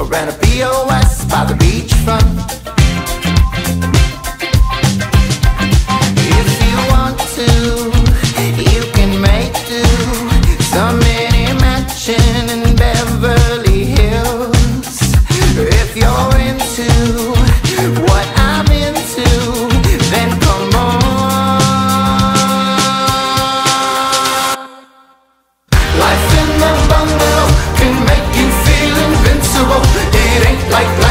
around a POS by the beachfront. Life in a bungalow can make you feel invincible. It ain't like life.